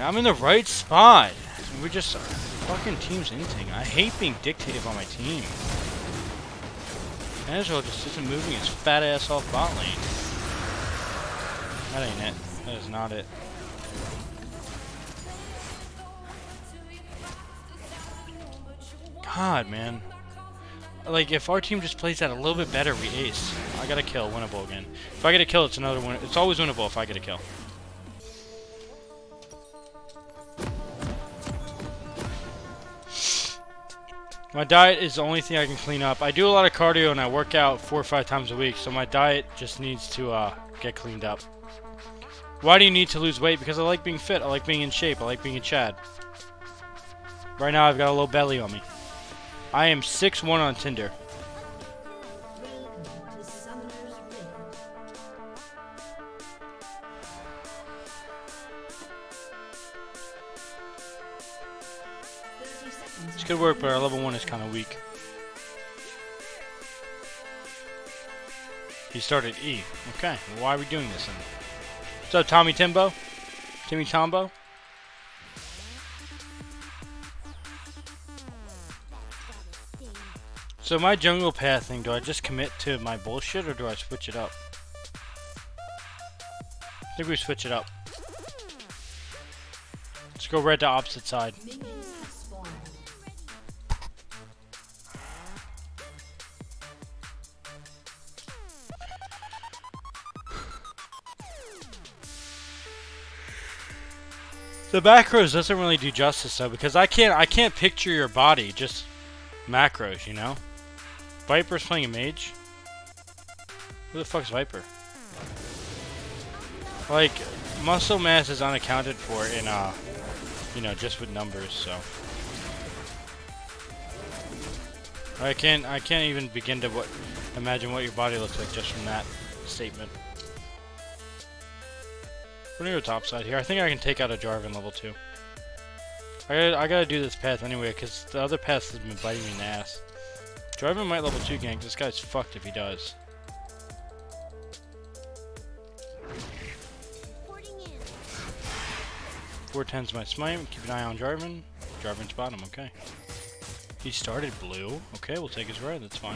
I'm in the right spot. We're just fucking team's anything. I hate being dictated by my team. Angelo just isn't moving his fat ass off bot lane. That ain't it. That is not it. God, man. Like, if our team just plays that a little bit better, we ace. I got a kill, winnable again. If I get a kill, it's another win. It's always winnable if I get a kill. My diet is the only thing I can clean up. I do a lot of cardio and I work out 4 or 5 times a week, so my diet just needs to get cleaned up. Why do you need to lose weight? Because I like being fit, I like being in shape, I like being a Chad. Right now I've got a little belly on me. I am 6'1 on Tinder. It's good work, but our level 1 is kind of weak. He started E. Okay, well, why are we doing this then? What's up, Tommy Timbo? Timmy Tombo? So my jungle path thing, do I just commit to my bullshit or do I switch it up? I think we switch it up. Let's go right to opposite side. The macros doesn't really do justice though, because I can't picture your body, just macros, you know? Viper's playing a mage? Who the fuck's Viper? Like, muscle mass is unaccounted for in, you know, just with numbers, so. I can't even begin to imagine what your body looks like just from that statement. We're gonna go top side here. I think I can take out a Jarvan level 2. I gotta do this path anyway, because the other path has been biting me in the ass. Jarvan might level 2 gank. This guy's fucked if he does. Four tens my smite. Keep an eye on Jarvan. Jarvan's bottom. Okay. He started blue. Okay, we'll take his red. That's fine.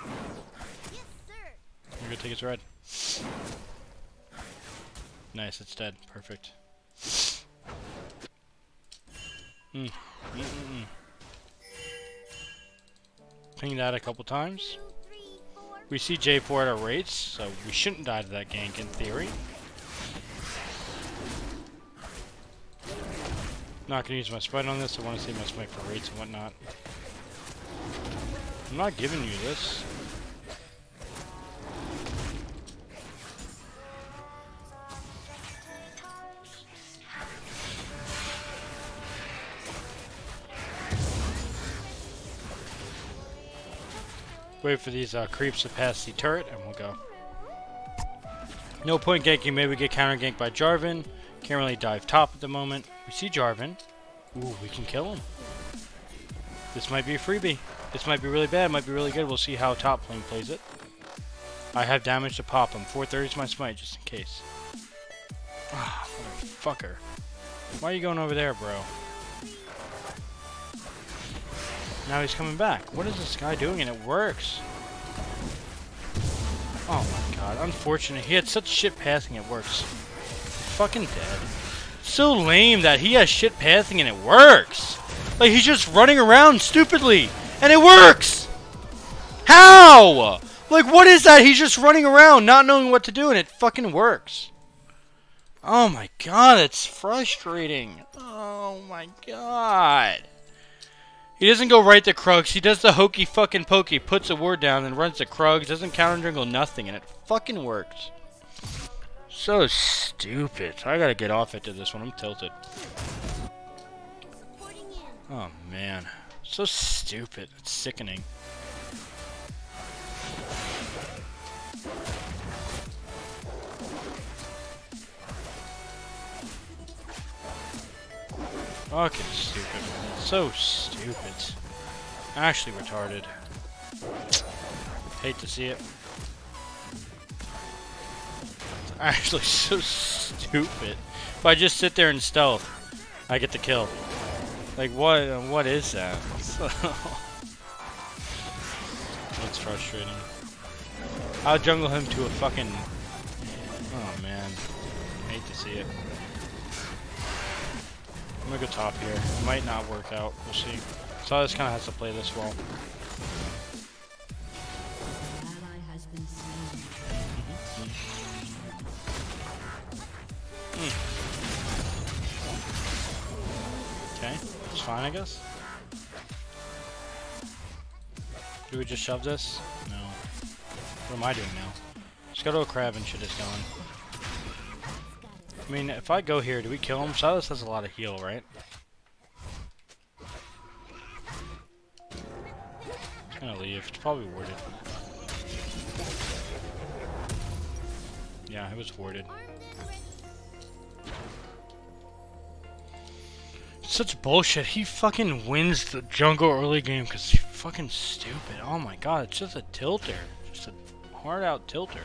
I'm gonna take his red. Nice, it's dead. Perfect. Ping that a couple times. We see J4 at our rates, so we shouldn't die to that gank in theory. Not gonna use my sprite on this. I want to save my smite for rates and whatnot. I'm not giving you this. Wait for these creeps to pass the turret, and we'll go. No point ganking. Maybe we get counter ganked by Jarvan. Can't really dive top at the moment. We see Jarvan. Ooh, we can kill him. This might be a freebie. This might be really bad. Might be really good. We'll see how top lane plays it. I have damage to pop him. 430 is my smite, just in case. Ah, motherfucker. Why are you going over there, bro? Now he's coming back. What is this guy doing? And it works. Oh my god. Unfortunate. He had such shit passing. It works. Fucking dead. So lame that he has shit passing and it works. Like he's just running around stupidly. And it works. How? Like what is that? He's just running around not knowing what to do and it fucking works. Oh my god. It's frustrating. Oh my god. He doesn't go right to Krugs, he does the hokey fucking pokey, puts a ward down and runs to Krugs, doesn't counter jungle nothing, and it fucking works. So stupid. I gotta get off into this one, I'm tilted. Oh man. So stupid. It's sickening. Fucking stupid. So stupid. Actually retarded. Hate to see it. are actually so stupid. If I just sit there and stealth, I get the kill. Like, what is that? That's frustrating. I'll jungle him to a fucking... Oh, man. I hate to see it. I'm gonna go top here. It might not work out. We'll see. So I just kind of has to play this well. Okay, it's fine, I guess. Do we just shove this? No. What am I doing now? Scuttle Crab and shit is going. I mean, if I go here, do we kill him? Silas has a lot of heal, right? It's gonna leave. It's probably warded. Yeah, it was warded. Such bullshit. He fucking wins the jungle early game because he's fucking stupid. Oh my god, it's just a tilter. Just a hard out tilter.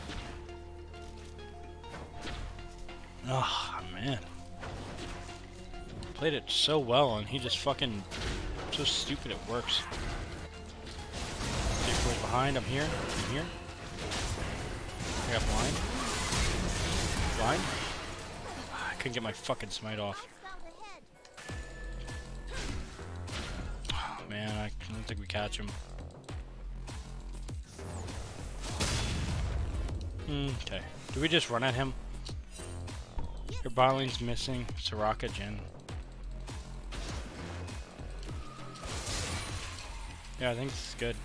Oh man. Played it so well and he just fucking so stupid it works. Take boys behind, I'm here, I'm here. I got blind. Blind? I couldn't get my fucking smite off. Man, I don't think we catch him. Okay. Do we just run at him? Your bot lane's missing. Soraka Jhin. Yeah, I think this is good.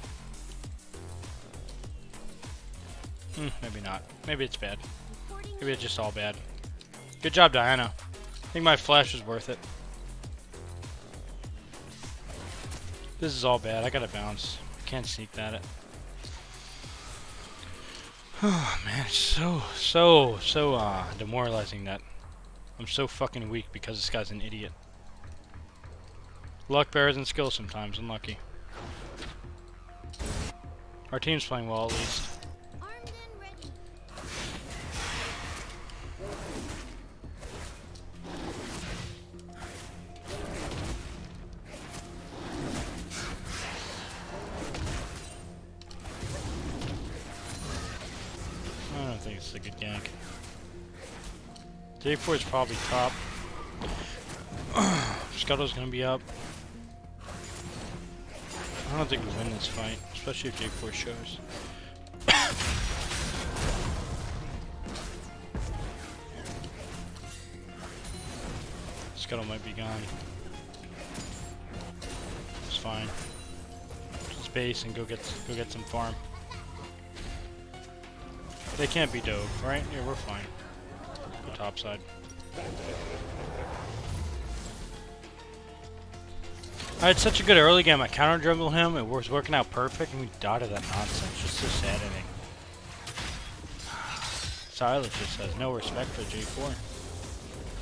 Maybe not. Maybe it's bad. Maybe it's just all bad. Good job, Diana. I think my flash is worth it. This is all bad. I gotta bounce. I can't sneak that at. Oh man, it's so demoralizing that I'm so fucking weak because this guy's an idiot. Luck bears and skill sometimes. Unlucky. Our team's playing well at least. I think it's a good gank. J4 is probably top. Scuttle's gonna be up. I don't think we win this fight, especially if J4 shows. Scuttle might be gone. It's fine. Space and go get some farm. They can't be dove, right? Yeah, we're fine. The top side. I had such a good early game. I counter dribbled him. It was working out perfect, and we died of that nonsense. Just so saddening. Silas just has no respect for J4.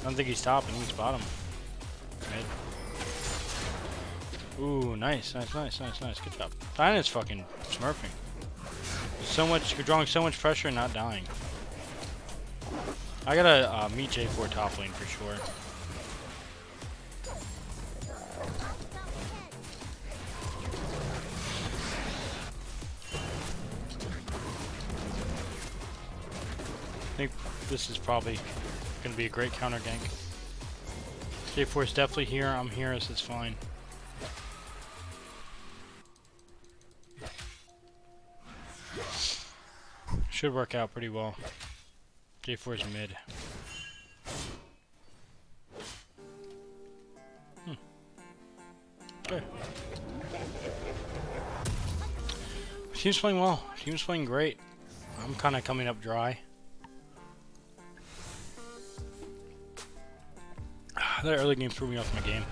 I don't think he's top, and he's bottom. Mid. Ooh, nice. Good job. Diana's fucking smurfing. So much, you're drawing so much pressure and not dying. I gotta meet J4 top lane for sure. I think this is probably gonna be a great counter gank. J4 is definitely here, I'm here, this is fine. Should work out pretty well. J4's mid. Okay. Team's playing well. Team's playing great. I'm kind of coming up dry. That early game threw me off my game.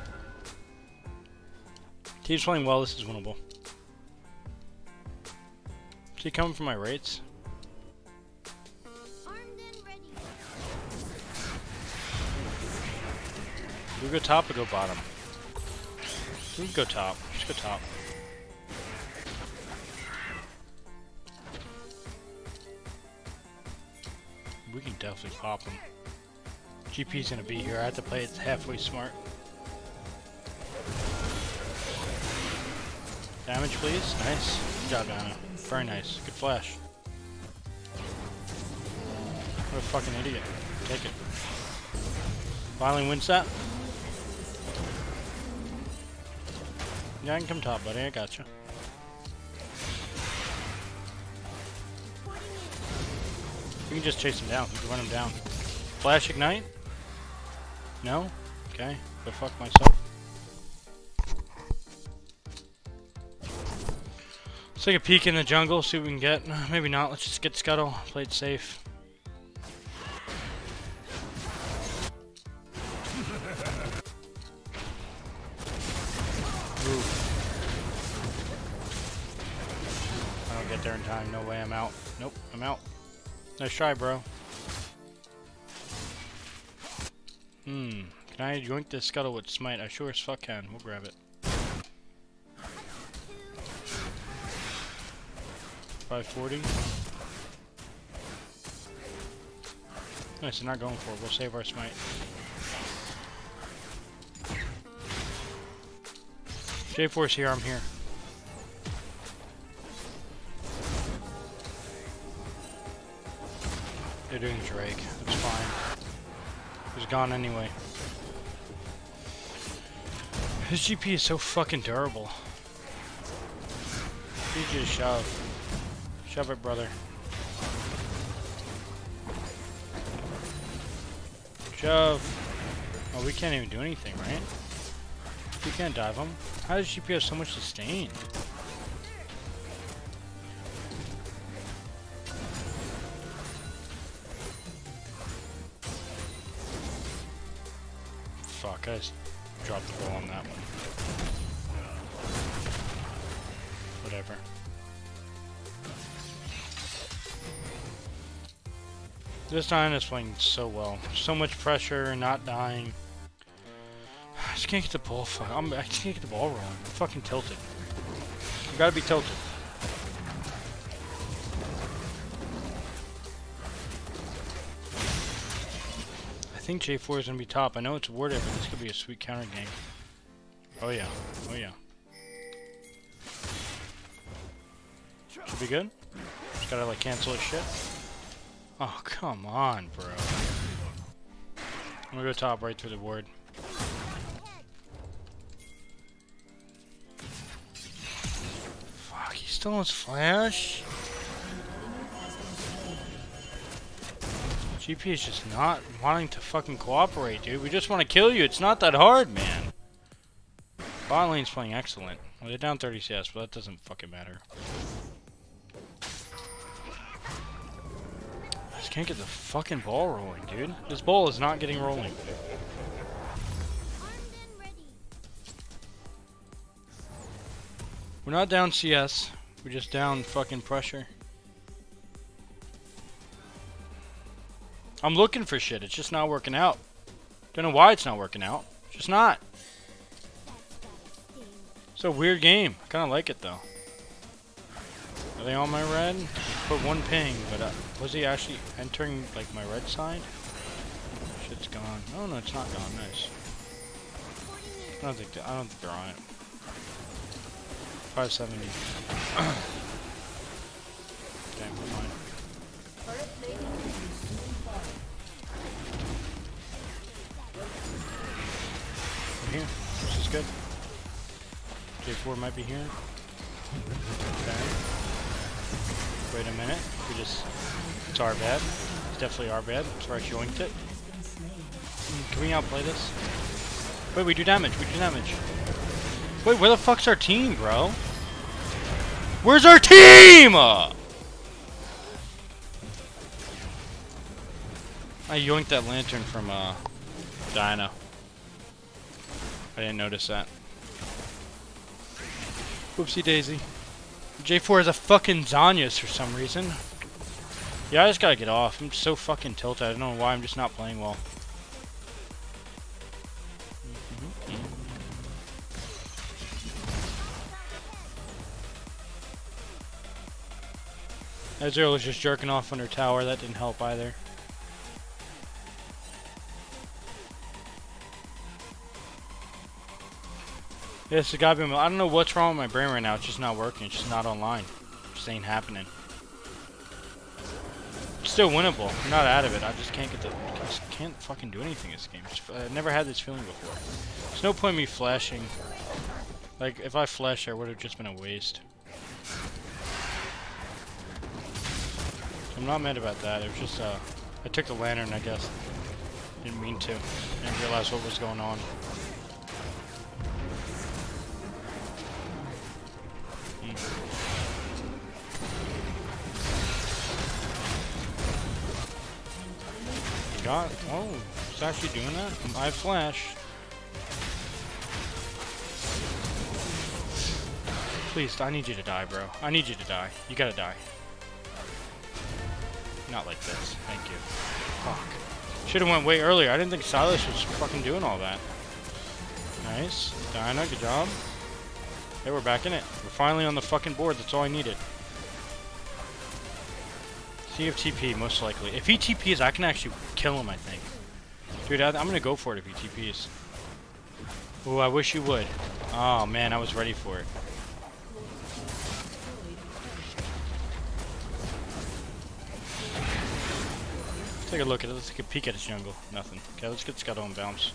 Team's playing well. This is winnable. Is he coming for my rates? Do we go top or go bottom? We can go top. Just go top. We can definitely pop him. GP's gonna be here. I have to play it halfway smart. Damage, please. Nice. Good job, Donna. Very nice. Good flash. What a fucking idiot. Take it. Finally wins that. Yeah, I can come top, buddy. I gotcha. You can just chase him down. You can run him down. Flash ignite? No? Okay. Go fuck myself. Let's take a peek in the jungle, see what we can get. Maybe not. Let's just get Scuttle. Play it safe. Ooh. I don't get there in time. No way. I'm out. Nope. I'm out. Nice try, bro. Hmm. Can I joint this Scuttle with Smite? I sure as fuck can. We'll grab it. $540. Nice, they're not going for it. We'll save our Smite. J4's here. I'm here. They're doing Drake. It's fine. He's gone anyway. His GP is so fucking durable. You just shove. Shove it, brother. Shove. Oh, we can't even do anything, right? We can't dive him. How does GP have so much sustain? Fuck, I just dropped the ball on that one. Whatever. This time is playing so well. So much pressure, not dying. I just can't get the ball. I just can't get the ball rolling. I'm fucking tilted. You gotta be tilted. I think J4 is going to be top. I know it's warded, but this could be a sweet counter game. Oh yeah. Oh yeah. Should be good. Just gotta like cancel his shit. Oh, come on, bro. I'm gonna go top right through the ward. Fuck, he still has flash? GP is just not wanting to fucking cooperate, dude. We just want to kill you. It's not that hard, man. Bot lane's playing excellent. Well, they're down 30 CS, but that doesn't fucking matter. I just can't get the fucking ball rolling, dude. This ball is not getting rolling. We're not down CS. We're just down fucking pressure. I'm looking for shit, it's just not working out. Don't know why it's not working out. It's just not. It's a weird game. I kinda like it though. Are they on my red? Put one ping, but was he actually entering like my red side? Shit's gone. Oh no, it's not gone, nice. I don't think they're on it. 570. Damn, we're fine. Here, which is good. J4 might be here. Okay. Wait a minute. We just... It's our bad. It's definitely our bad. That's where I joinked it. Can we outplay this? Wait, we do damage. We do damage. Wait, where the fuck's our team, bro? Where's our team? I yoinked that lantern from, Dino. I didn't notice that. Oopsie daisy. J4 is a fucking Zhonya's for some reason. Yeah, I just gotta get off. I'm just so fucking tilted. I don't know why. I'm just not playing well. Ezreal was just jerking off under tower. That didn't help either. Yes, it gotta be. I don't know what's wrong with my brain right now. It's just not working. It's just not online. It just ain't happening. It's still winnable. I'm not out of it. I just can't get the. I just can't fucking do anything in this game. I've never had this feeling before. There's no point in me flashing. Like, if I flash, I would have just been a waste. I'm not mad about that. It was just, I took the lantern, I guess. Didn't mean to. Didn't realize what was going on. God, oh, it's actually doing that? I flashed. Please, I need you to die, bro. I need you to die. You gotta die. Not like this. Thank you. Fuck. Should've went way earlier. I didn't think Silas was fucking doing all that. Nice. Diana, good job. Hey, we're back in it. We're finally on the fucking board. That's all I needed. See if TP, most likely. If he TPs, I can actually kill him, I think. Dude, I'm gonna go for it if he TPs. Ooh, I wish you would. Oh, man, I was ready for it. Take a look at it. Let's take a peek at his jungle. Nothing. Okay, let's get Scuttle and bounce.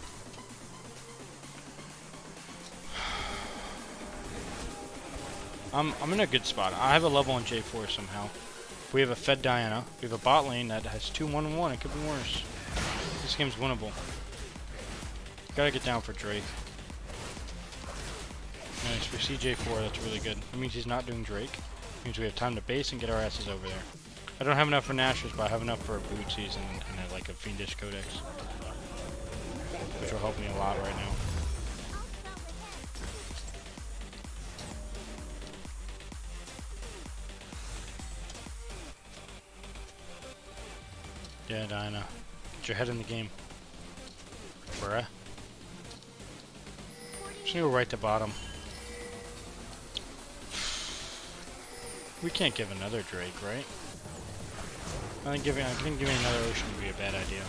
I'm in a good spot. I have a level on J4 somehow. We have a fed Diana. We have a bot lane that has 2-1-1. It could be worse. This game's winnable. Gotta get down for Drake. Nice. We see J4. That's really good. That means he's not doing Drake. It means we have time to base and get our asses over there. I don't have enough for Nashors, but I have enough for Bootsies and like a Fiendish Codex, which will help me a lot right now. Yeah, Diana, get your head in the game, bruh. Just need to go right to bottom. We can't give another Drake, right? I think giving another ocean would be a bad idea.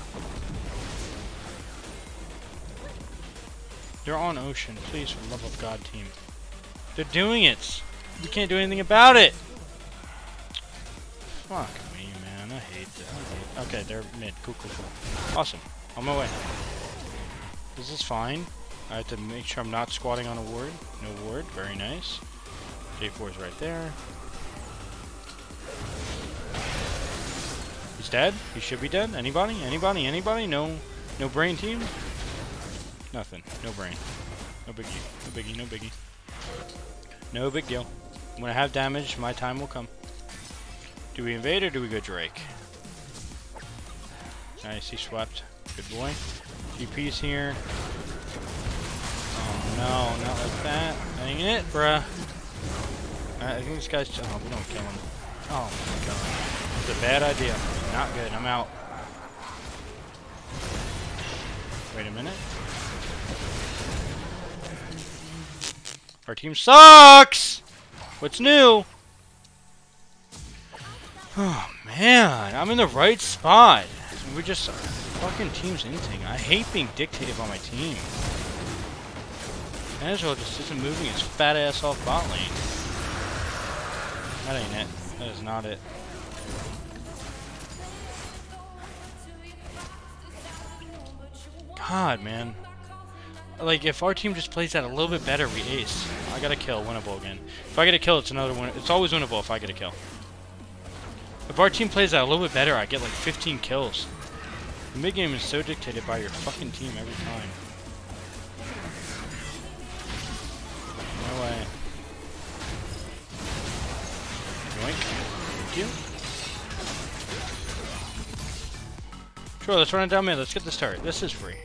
They're on ocean, please, for the love of God, team. They're doing it! We can't do anything about it! Fuck me, man. I hate that. Okay, they're mid. Cool, cool, cool. Awesome. On my way. This is fine. I have to make sure I'm not squatting on a ward. No ward. Very nice. J4 is right there. He's dead. He should be dead. Anybody? Anybody? Anybody? No. No brain, team. Nothing. No brain. No biggie. No biggie. No biggie. No big deal. When I have damage, my time will come. Do we invade or do we go Drake? Nice. He swept. Good boy. GP's here. Oh no! Not like that. Dang it, bruh. I think this guy's. Oh, we don't kill him. Oh my god. It's a bad idea. Not good. I'm out. Wait a minute. Our team sucks! What's new? Oh, man. I'm in the right spot. We're just fucking team's inting. I hate being dictated by my team. Angelo just isn't moving his fat ass off bot lane. That ain't it. That is not it. God, man. Like, if our team just plays that a little bit better, we ace. I gotta kill, winnable again. If I get a kill, it's another win. It's always winnable if I get a kill. If our team plays that a little bit better, I get like 15 kills. The mid game is so dictated by your fucking team every time. No way. Yoink. Thank you. Sure, let's run it down mid. Let's get this turret. This is free.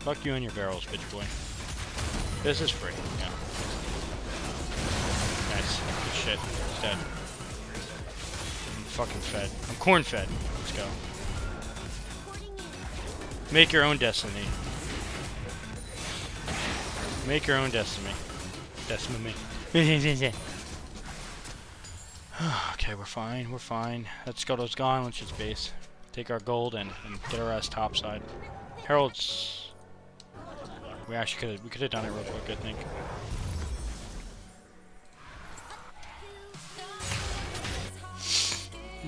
Fuck you and your barrels, bitch boy. This is free. Yeah. Nice. Good shit. He's dead. I'm fucking fed. I'm corn fed. Let's go. Make your own destiny. Make your own destiny. Destiny. Okay, we're fine, we're fine. That scuttle's gone, let's just base. Take our gold and get our ass topside. Herald's We actually could have done it real quick, I think.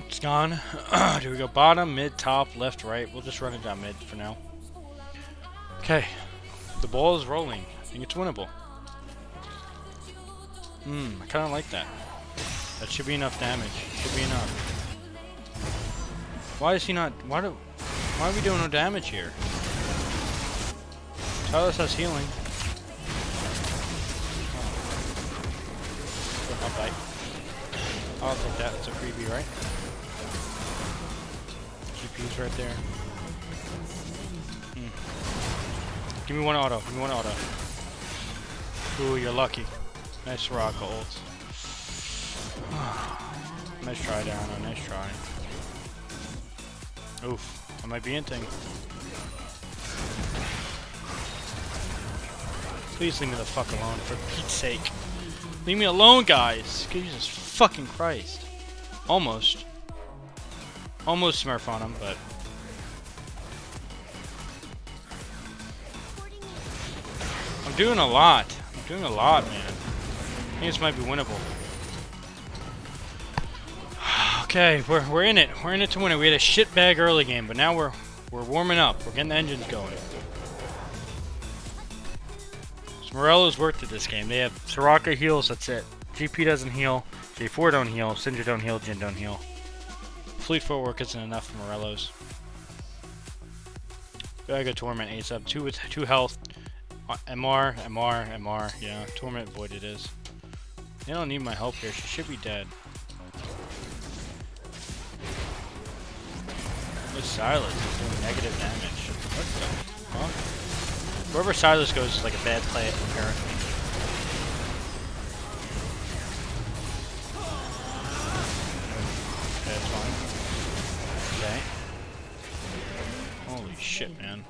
It's gone. Do we go bottom, mid, top, left, right? We'll just run it down mid for now. Okay. The ball is rolling. I think it's winnable. Hmm, I kind of like that. That should be enough damage. Should be enough. Why is he not... Why are we doing no damage here? Tylos has healing. Oh. I'll bite. I'll take that. It's a freebie, right? GP's right there. Hmm. Give me one auto. Give me one auto. Ooh, you're lucky. Nice Soraka ult. Nice try, Dano. Nice try. Oof. I might be inting. Please leave me the fuck alone, for Pete's sake. Leave me alone, guys! Jesus fucking Christ. Almost. Almost Smurf on him, but... I'm doing a lot. I'm doing a lot, man. I think this might be winnable. Okay, we're in it. We're in it to win it. We had a shitbag early game, but now we're warming up. We're getting the engines going. Morello's worth it this game. They have Soraka heals, that's it. GP doesn't heal, J4 don't heal, Syndra don't heal, Jhin don't heal. Fleet footwork isn't enough for Morello's. I go Torment Ace up. 2 with 2 health. MR. Yeah, Torment Void it is. They don't need my help here. She should be dead. Silas is doing negative damage. What the fuck? Wherever Silas goes is like a bad play, apparently. Okay, that's fine. Okay. Holy shit, man.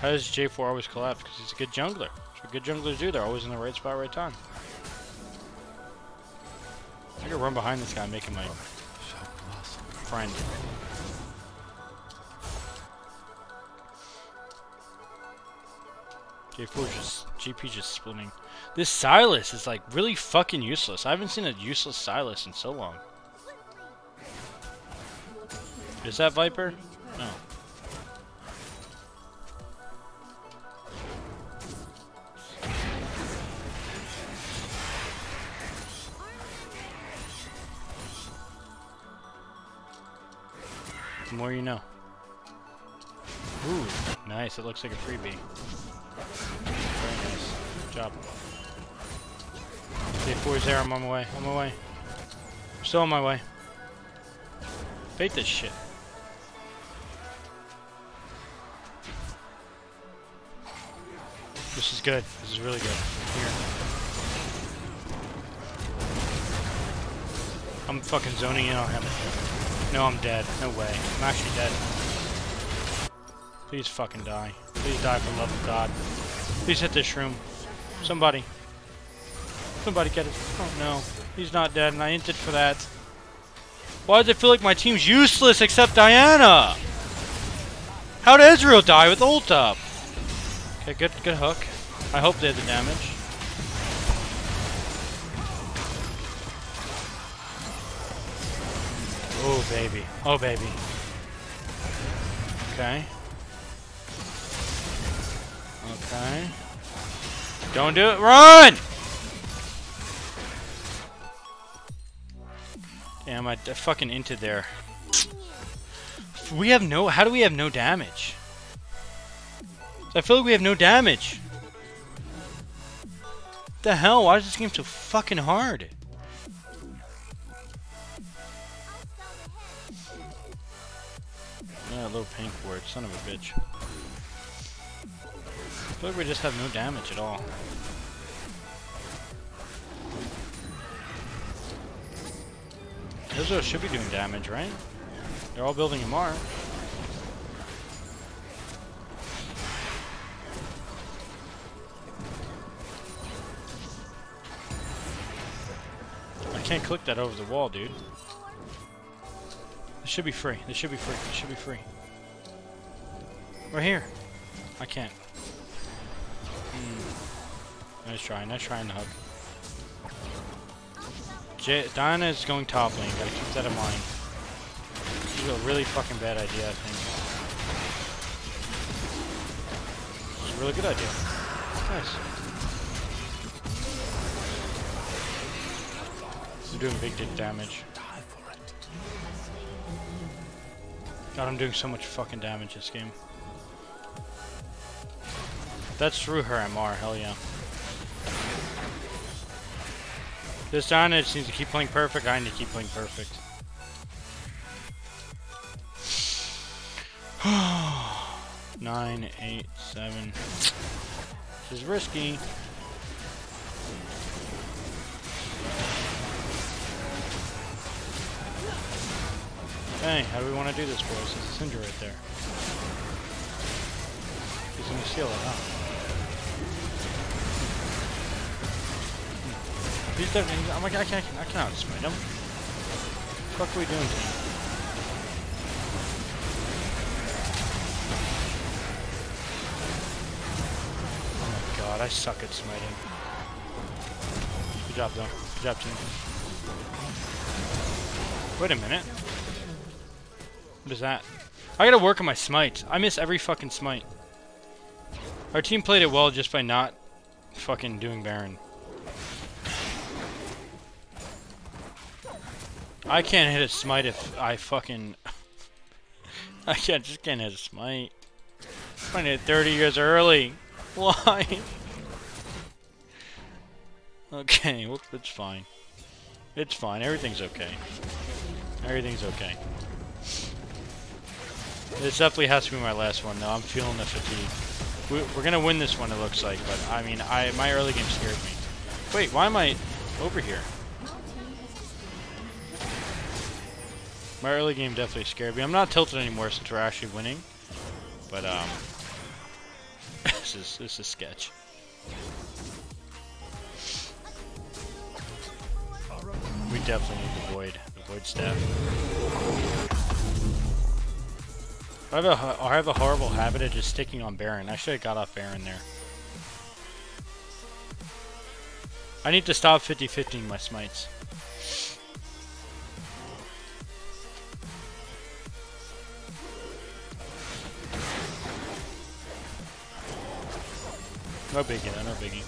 How does J4 always collapse? Because he's a good jungler. That's what good junglers do. They're always in the right spot, right time. I could run behind this guy making my... friend. J4 just... GP just splitting. This Silas is like really fucking useless. I haven't seen a useless Silas in so long. Is that Viper? No. The more you know. Ooh, nice. It looks like a freebie. Very nice. Good job. J4's there. I'm on my way. On my way. I'm still on my way. Bait this shit. This is good. This is really good. Here. I'm fucking zoning in on him. No, I'm dead. No way. I'm actually dead. Please fucking die. Please die for the love of God. Please hit this shroom. Somebody. Somebody get it. Oh no. He's not dead and I inted for that. Why does it feel like my team's useless except Diana? How did Ezreal die with ult up? Okay, good hook. I hope they did the damage. Oh, baby. Oh, baby. Okay. Okay. Don't do it. Run! Damn, I fucking inted there. We have no... How do we have no damage? I feel like we have no damage. What the hell? Why is this game so fucking hard? Yeah, low pink ward, son of a bitch. I feel like we just have no damage at all. Ezreal should be doing damage, right? They're all building MR. I can't click that over the wall, dude. This should be free. This should be free. This should be free. We're here. I can't. Nice try in the hook. Diana is going top lane, gotta keep that in mind. This is a really fucking bad idea, I think. This is a really good idea. Nice. I'm doing big dick damage. God, I'm doing so much fucking damage this game. That's through her MR, hell yeah. This Diana just needs to keep playing perfect. I need to keep playing perfect. Nine, eight, seven. This is risky. Hey, how do we want to do this, boys? There's a Syndra right there. He's gonna steal it, huh? He's definitely, I'm like, I cannot smite him. What the fuck are we doing to him? Oh my god, I suck at smiting. Good job though. Good job, team. Wait a minute. What is that? I gotta work on my smites. I miss every fucking smite. Our team played it well just by not fucking doing Baron. I can't hit a smite if I fucking... I just can't hit a smite. I'm trying to hit 30 years early. Why? Okay, well, it's fine. It's fine. Everything's okay. Everything's okay. This definitely has to be my last one, though. I'm feeling the fatigue. We're gonna win this one, it looks like, but I mean, my early game scared me. Wait, why am I over here? My early game definitely scared me. I'm not tilted anymore since we're actually winning, but this is sketch. We definitely need the void staff. I have a horrible habit of just sticking on Baron. I should have got off Baron there. I need to stop 50-50ing my smites. No biggie, no biggie.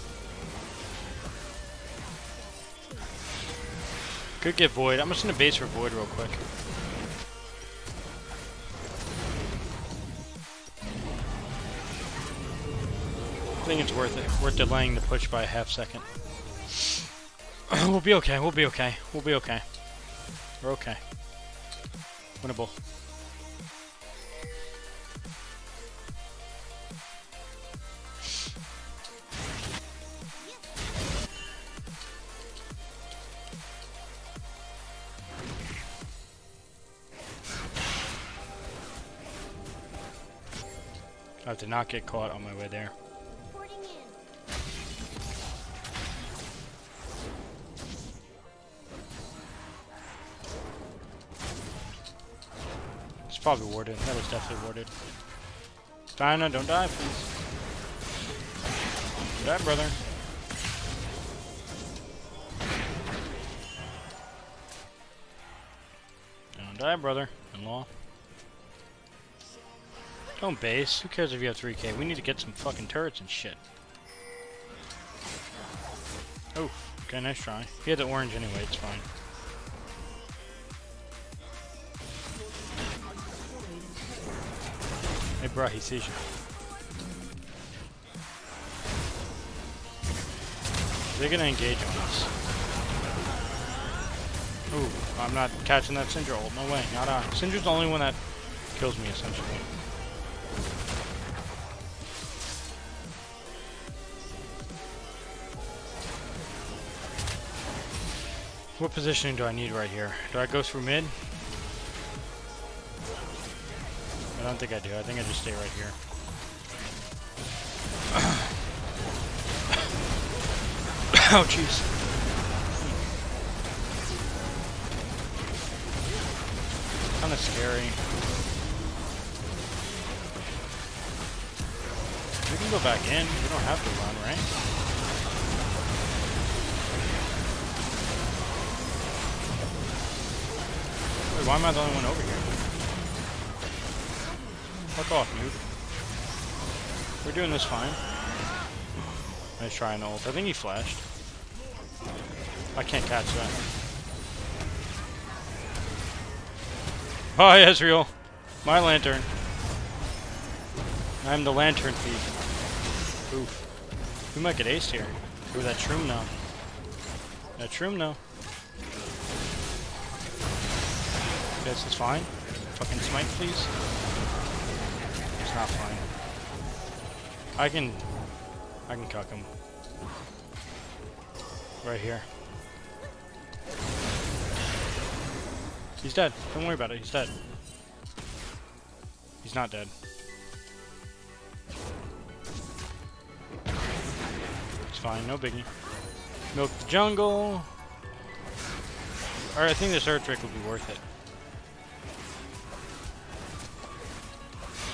Could get Void. I'm just gonna base for Void real quick. I think it's worth it. We're delaying the push by a half second. We'll be okay, we'll be okay, we'll be okay. We're okay. Winnable. I have to not get caught on my way there. It's probably warded. That was definitely warded. Diana, don't die, please. Don't die, brother. Don't die, brother-in-law. Don't base. Who cares if you have 3K? We need to get some fucking turrets and shit. Oh, okay, nice try. He had the orange anyway, it's fine. Hey, bro, he sees you. They're gonna engage on us. Ooh, I'm not catching that Syndra ult. No way, not I. Syndra's the only one that kills me, essentially. What positioning do I need right here? Do I go through mid? I don't think I do. I think I just stay right here. Oh, jeez. Kinda scary. We can go back in. We don't have to run, right? Wait, why am I the only one over here? Fuck off, noob. We're doing this fine. Nice try and ult. I think he flashed. I can't catch that. Hi, Ezreal. My lantern. I'm the lantern thief. Oof. We might get aced here. Ooh, that Shroom now. That Shroom now. This is fine. Fucking smite, please. It's not fine. I can cuck him. Right here. He's dead. Don't worry about it. He's dead. He's not dead. It's fine. No biggie. Milk the jungle. Alright, I think this earth trick would be worth it.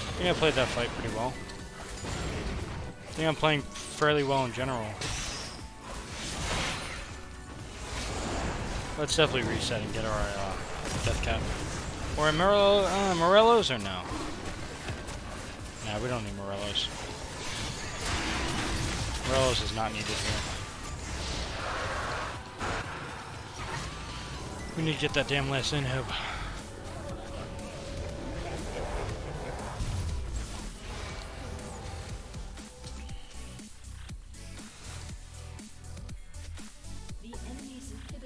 I think I played that fight pretty well. I think I'm playing fairly well in general. Let's definitely reset and get our death cap. Or Morellos or no? Nah, we don't need Morellos. Morellos is not needed here. We need to get that damn last inhib.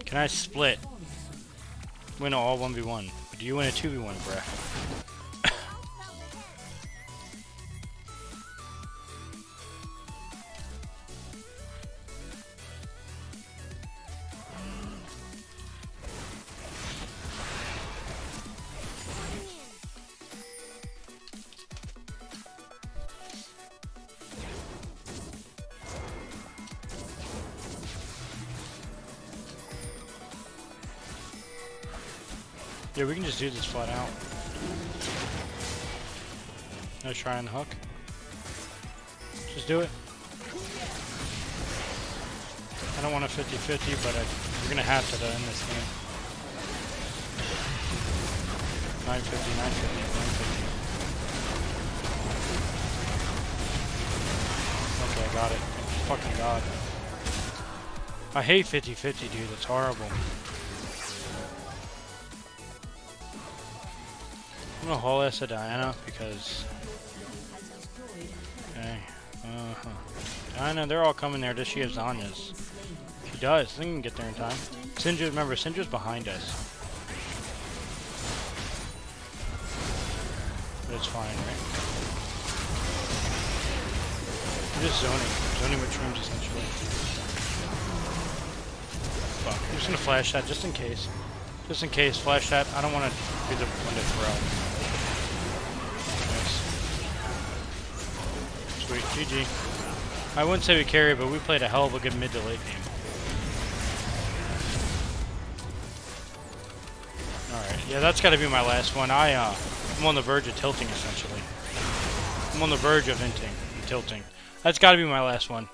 Can I split? Win all 1v1. Do you win a 2v1, bruh? Yeah, we can just do this flat out. No try and hook. Just do it. I don't want a 50-50, but we're gonna have to end this game. 950, 950, 950. Okay, I got it. Fucking god. I hate 50-50, dude. It's horrible. I'm gonna haul ass to Diana because. Okay. Diana, they're all coming there. Does she have Zanya's? She does. I think we can get there in time. Syndra, remember, Syndra's behind us. But it's fine, right? I'm just zoning. Zoning with trims, essentially. Fuck. I'm just gonna flash that just in case. Just in case, flash that. I don't want to be the one to throw. Sweet, GG. I wouldn't say we carry, but we played a hell of a good mid to late game. Alright, yeah, that's gotta be my last one. I'm on the verge of tilting, essentially. I'm on the verge of inting and tilting. That's gotta be my last one.